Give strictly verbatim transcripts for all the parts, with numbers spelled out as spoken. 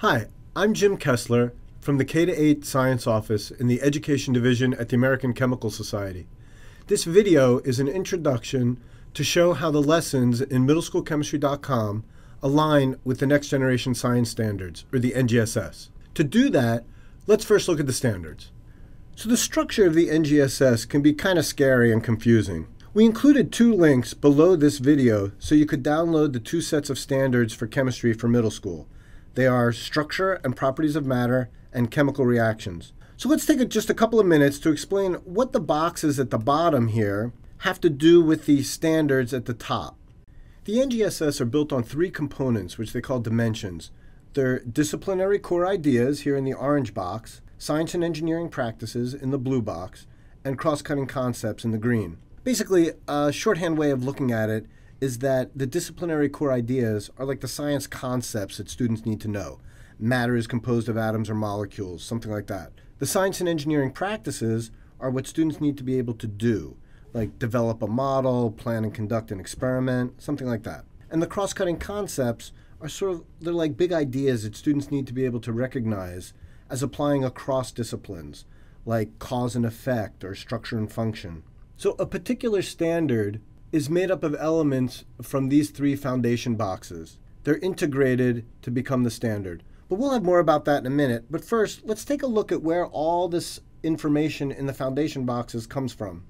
Hi, I'm Jim Kessler from the K through eight Science Office in the Education Division at the American Chemical Society. This video is an introduction to show how the lessons in middle school chemistry dot com align with the Next Generation Science Standards, or the N G S S. To do that, let's first look at the standards. So the structure of the N G S S can be kind of scary and confusing. We included two links below this video so you could download the two sets of standards for chemistry for middle school. They are structure and properties of matter and chemical reactions. So let's take just a couple of minutes to explain what the boxes at the bottom here have to do with the standards at the top. The N G S S are built on three components, which they call dimensions. They're disciplinary core ideas here in the orange box, science and engineering practices in the blue box, and cross-cutting concepts in the green. Basically, a shorthand way of looking at it is that the disciplinary core ideas are like the science concepts that students need to know. Matter is composed of atoms or molecules, something like that. The science and engineering practices are what students need to be able to do, like develop a model, plan and conduct an experiment, something like that. And the cross-cutting concepts are sort of, they're like big ideas that students need to be able to recognize as applying across disciplines, like cause and effect or structure and function. So a particular standard is made up of elements from these three foundation boxes. They're integrated to become the standard. But we'll have more about that in a minute. But first, let's take a look at where all this information in the foundation boxes comes from.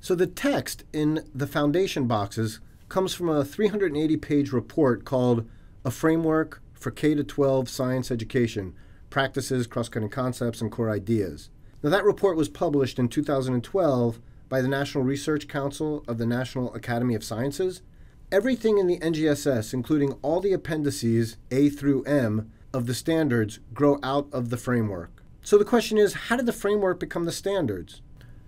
So the text in the foundation boxes comes from a three hundred eighty page report called A Framework for K through twelve Science Education, Practices, Cross-Cutting Concepts, and Core Ideas. Now that report was published in two thousand twelve by the National Research Council of the National Academy of Sciences. Everything in the N G S S, including all the appendices A through M of the standards, grow out of the framework. So the question is, how did the framework become the standards?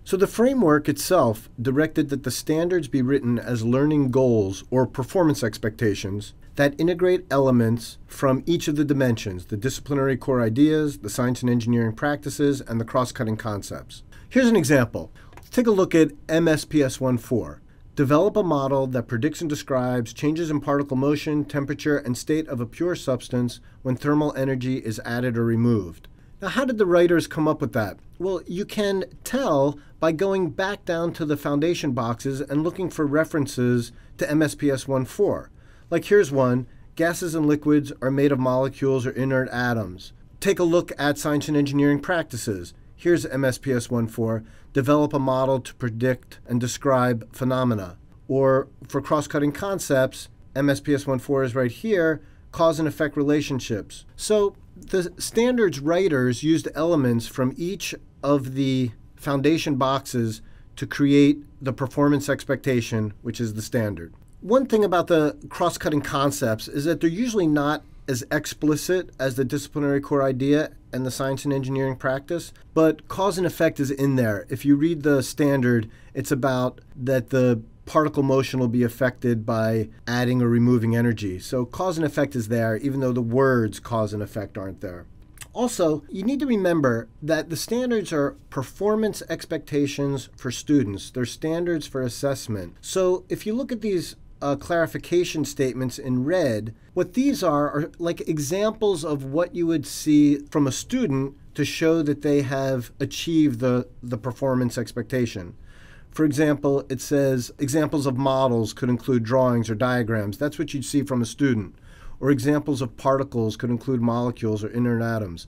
So the framework itself directed that the standards be written as learning goals or performance expectations that integrate elements from each of the dimensions, the disciplinary core ideas, the science and engineering practices, and the cross-cutting concepts. Here's an example. Take a look at M S P S fourteen. Develop a model that predicts and describes changes in particle motion, temperature, and state of a pure substance when thermal energy is added or removed. Now, how did the writers come up with that? Well, you can tell by going back down to the foundation boxes and looking for references to M S P S fourteen. Like here's one, gases and liquids are made of molecules or inert atoms. Take a look at science and engineering practices. Here's M S P S fourteen, develop a model to predict and describe phenomena. Or for cross-cutting concepts, M S P S fourteen is right here, cause and effect relationships. So the standards writers used elements from each of the foundation boxes to create the performance expectation, which is the standard. One thing about the cross-cutting concepts is that they're usually not as explicit as the disciplinary core idea and the science and engineering practice, but cause and effect is in there. If you read the standard, it's about that the particle motion will be affected by adding or removing energy. So cause and effect is there, even though the words cause and effect aren't there. Also, you need to remember that the standards are performance expectations for students. They're standards for assessment. So if you look at these Uh, clarification statements in red, what these are are like examples of what you would see from a student to show that they have achieved the, the performance expectation. For example, it says examples of models could include drawings or diagrams. That's what you'd see from a student. Or examples of particles could include molecules or inert atoms.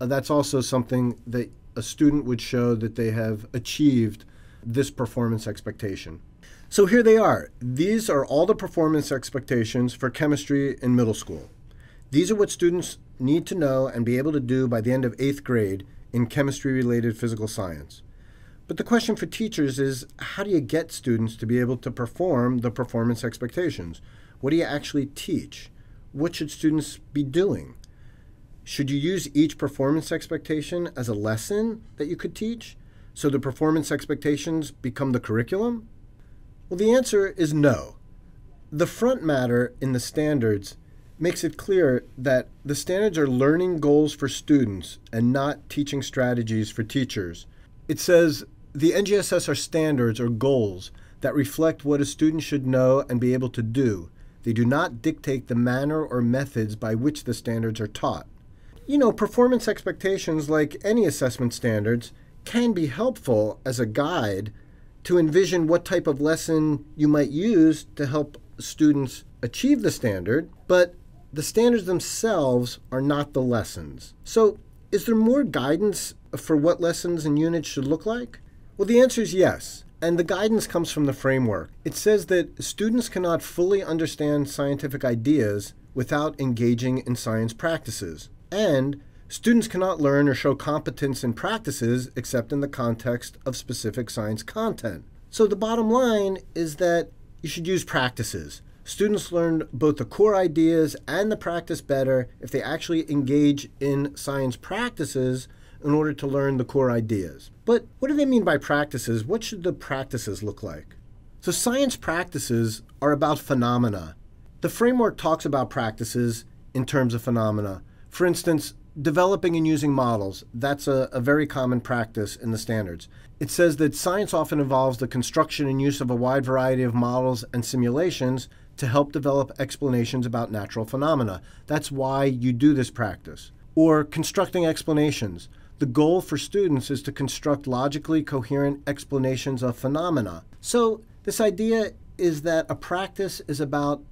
Uh, that's also something that a student would show that they have achieved this performance expectation. So here they are. These are all the performance expectations for chemistry in middle school. These are what students need to know and be able to do by the end of eighth grade in chemistry-related physical science. But the question for teachers is, how do you get students to be able to perform the performance expectations? What do you actually teach? What should students be doing? Should you use each performance expectation as a lesson that you could teach? So the performance expectations become the curriculum? Well, the answer is no. The front matter in the standards makes it clear that the standards are learning goals for students and not teaching strategies for teachers. It says the N G S S are standards or goals that reflect what a student should know and be able to do. They do not dictate the manner or methods by which the standards are taught. You know, performance expectations, like any assessment standards, can be helpful as a guide to envision what type of lesson you might use to help students achieve the standard, but the standards themselves are not the lessons. So is there more guidance for what lessons and units should look like? Well, the answer is yes. And the guidance comes from the framework. It says that students cannot fully understand scientific ideas without engaging in science practices. And students cannot learn or show competence in practices except in the context of specific science content. So the bottom line is that you should use practices. Students learn both the core ideas and the practice better if they actually engage in science practices in order to learn the core ideas. But what do they mean by practices? What should the practices look like? So science practices are about phenomena. The framework talks about practices in terms of phenomena. For instance, developing and using models. That's a, a very common practice in the standards. It says that science often involves the construction and use of a wide variety of models and simulations to help develop explanations about natural phenomena. That's why you do this practice. Or constructing explanations. The goal for students is to construct logically coherent explanations of phenomena. So this idea is that a practice is about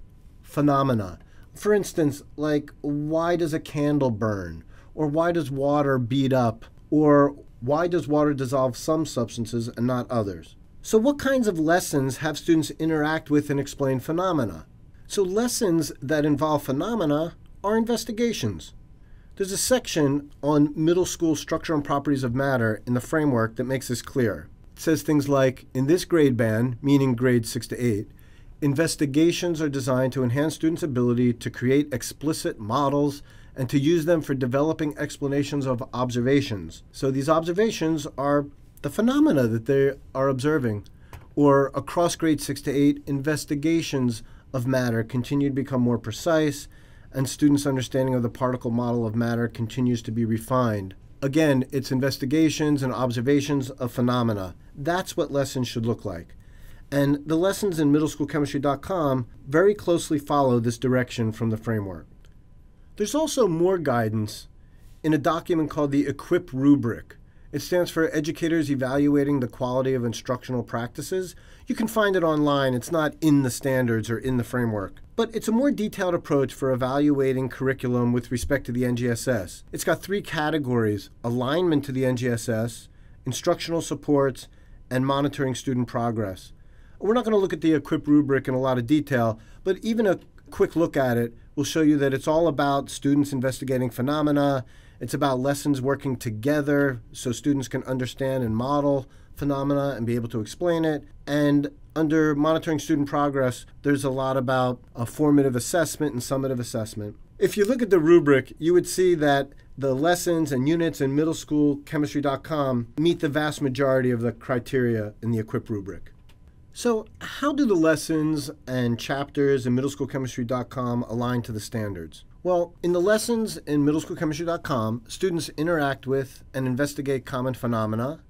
phenomena. For instance, like, why does a candle burn? Or why does water bead up? Or why does water dissolve some substances and not others? So what kinds of lessons have students interact with and explain phenomena? So lessons that involve phenomena are investigations. There's a section on middle school structure and properties of matter in the framework that makes this clear. It says things like, in this grade band, meaning grades six to eight, investigations are designed to enhance students' ability to create explicit models and to use them for developing explanations of observations. So these observations are the phenomena that they are observing. Or across grades six to eight, investigations of matter continue to become more precise, and students' understanding of the particle model of matter continues to be refined. Again, it's investigations and observations of phenomena. That's what lessons should look like. And the lessons in middle school chemistry dot com very closely follow this direction from the framework. There's also more guidance in a document called the EQUIP rubric. It stands for Educators Evaluating the Quality of Instructional Practices. You can find it online. It's not in the standards or in the framework. But it's a more detailed approach for evaluating curriculum with respect to the N G S S. It's got three categories: alignment to the N G S S, instructional supports, and monitoring student progress. We're not going to look at the EQUIP rubric in a lot of detail, but even a quick look at it will show you that it's all about students investigating phenomena. It's about lessons working together so students can understand and model phenomena and be able to explain it. And under monitoring student progress, there's a lot about a formative assessment and summative assessment. If you look at the rubric, you would see that the lessons and units in middle school chemistry dot com meet the vast majority of the criteria in the EQUIP rubric. So how do the lessons and chapters in middle school chemistry dot com align to the standards? Well, in the lessons in middle school chemistry dot com, students interact with and investigate common phenomena.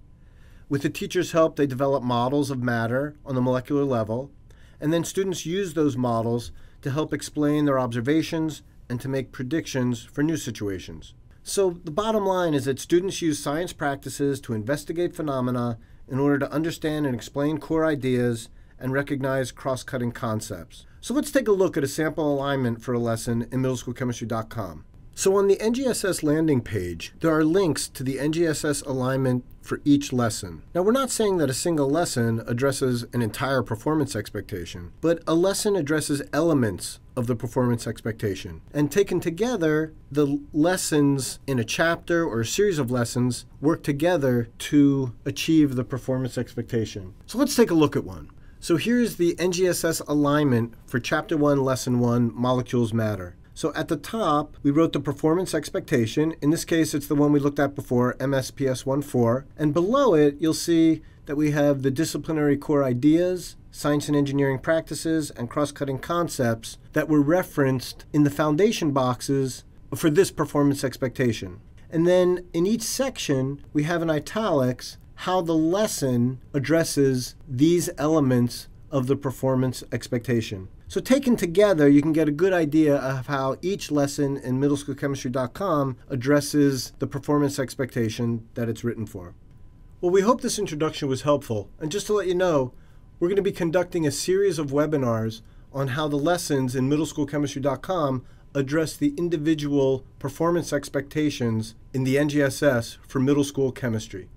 With the teacher's help, they develop models of matter on the molecular level, and then students use those models to help explain their observations and to make predictions for new situations. So the bottom line is that students use science practices to investigate phenomena in order to understand and explain core ideas and recognize cross-cutting concepts. So let's take a look at a sample alignment for a lesson in middle school chemistry dot com. So on the N G S S landing page, there are links to the N G S S alignment for each lesson. Now, we're not saying that a single lesson addresses an entire performance expectation, but a lesson addresses elements of the performance expectation. And taken together, the lessons in a chapter or a series of lessons work together to achieve the performance expectation. So let's take a look at one. So here's the N G S S alignment for Chapter one, Lesson one, Molecules Matter. So at the top, we wrote the performance expectation. In this case, it's the one we looked at before, M S P S fourteen. And below it, you'll see that we have the disciplinary core ideas, science and engineering practices, and cross-cutting concepts that were referenced in the foundation boxes for this performance expectation. And then in each section, we have in italics how the lesson addresses these elements of the performance expectation. So taken together, you can get a good idea of how each lesson in middle school chemistry dot com addresses the performance expectation that it's written for. Well, we hope this introduction was helpful. And just to let you know, we're going to be conducting a series of webinars on how the lessons in middle school chemistry dot com address the individual performance expectations in the N G S S for middle school chemistry.